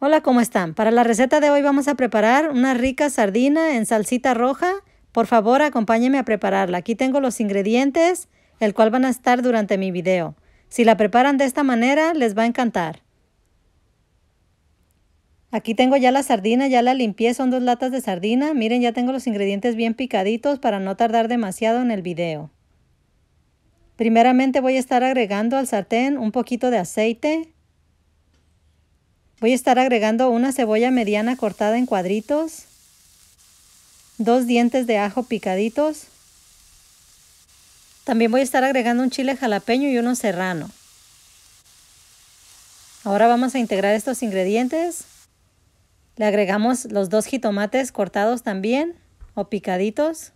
Hola, ¿cómo están? Para la receta de hoy vamos a preparar una rica sardina en salsita roja. Por favor, acompáñenme a prepararla. Aquí tengo los ingredientes, el cual van a estar durante mi video. Si la preparan de esta manera, les va a encantar. Aquí tengo ya la sardina, ya la limpié, son 2 latas de sardina. Miren, ya tengo los ingredientes bien picaditos para no tardar demasiado en el video. Primeramente voy a estar agregando al sartén un poquito de aceite. Voy a estar agregando una cebolla mediana cortada en cuadritos, 2 dientes de ajo picaditos. También voy a estar agregando un chile jalapeño y uno serrano. Ahora vamos a integrar estos ingredientes. Le agregamos los 2 jitomates cortados también o picaditos.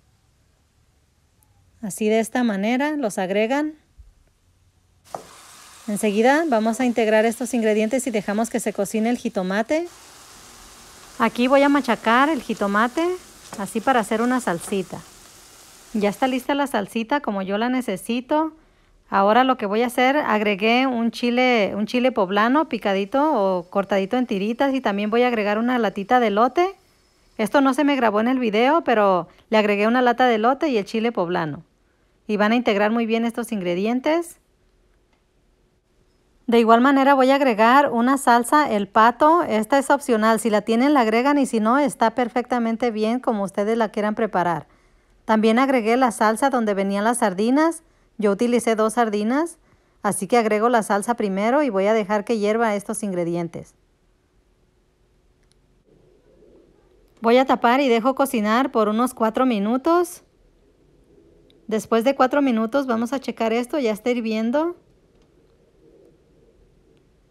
Así de esta manera los agregan. Enseguida vamos a integrar estos ingredientes y dejamos que se cocine el jitomate. Aquí voy a machacar el jitomate, así para hacer una salsita. Ya está lista la salsita como yo la necesito. Ahora lo que voy a hacer, agregué un chile poblano picadito o cortadito en tiritas y también voy a agregar una latita de elote. Esto no se me grabó en el video, pero le agregué una lata de elote y el chile poblano. Y van a integrar muy bien estos ingredientes. De igual manera voy a agregar una salsa, el pato. Esta es opcional, si la tienen la agregan y si no está perfectamente bien como ustedes la quieran preparar. También agregué la salsa donde venían las sardinas, yo utilicé 2 sardinas, así que agrego la salsa primero y voy a dejar que hierva estos ingredientes. Voy a tapar y dejo cocinar por unos 4 minutos. Después de 4 minutos vamos a checar esto, ya está hirviendo.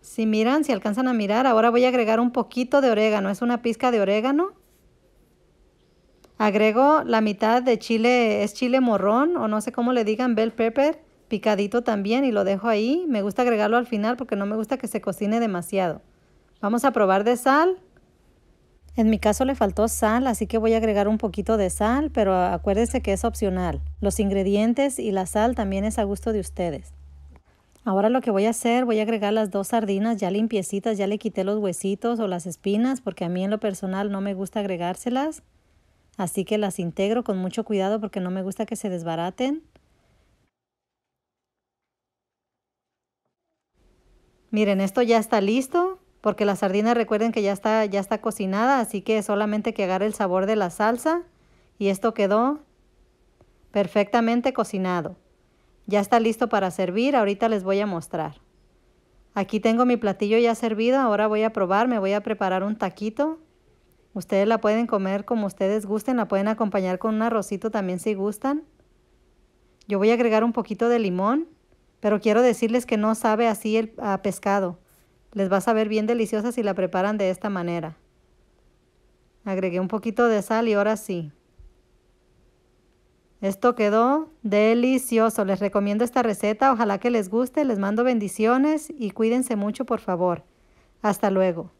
Si alcanzan a mirar, ahora voy a agregar un poquito de orégano, es una pizca de orégano. Agrego la mitad de chile, es chile morrón o no sé cómo le digan, bell pepper, picadito también y lo dejo ahí. Me gusta agregarlo al final porque no me gusta que se cocine demasiado. Vamos a probar de sal. En mi caso le faltó sal, así que voy a agregar un poquito de sal, pero acuérdense que es opcional. Los ingredientes y la sal también es a gusto de ustedes. Ahora lo que voy a hacer, voy a agregar las 2 sardinas ya limpiecitas, ya le quité los huesitos o las espinas porque a mí en lo personal no me gusta agregárselas. Así que las integro con mucho cuidado porque no me gusta que se desbaraten. Miren, esto ya está listo porque la sardina recuerden que ya está cocinada, así que solamente que agarre el sabor de la salsa y esto quedó perfectamente cocinado. Ya está listo para servir, ahorita les voy a mostrar. Aquí tengo mi platillo ya servido, ahora voy a probar, me voy a preparar un taquito. Ustedes la pueden comer como ustedes gusten, la pueden acompañar con un arrocito también si gustan. Yo voy a agregar un poquito de limón, pero quiero decirles que no sabe así a pescado. Les va a saber bien deliciosa si la preparan de esta manera. Agregué un poquito de sal y ahora sí. Esto quedó delicioso, les recomiendo esta receta, ojalá que les guste, les mando bendiciones y cuídense mucho por favor. Hasta luego.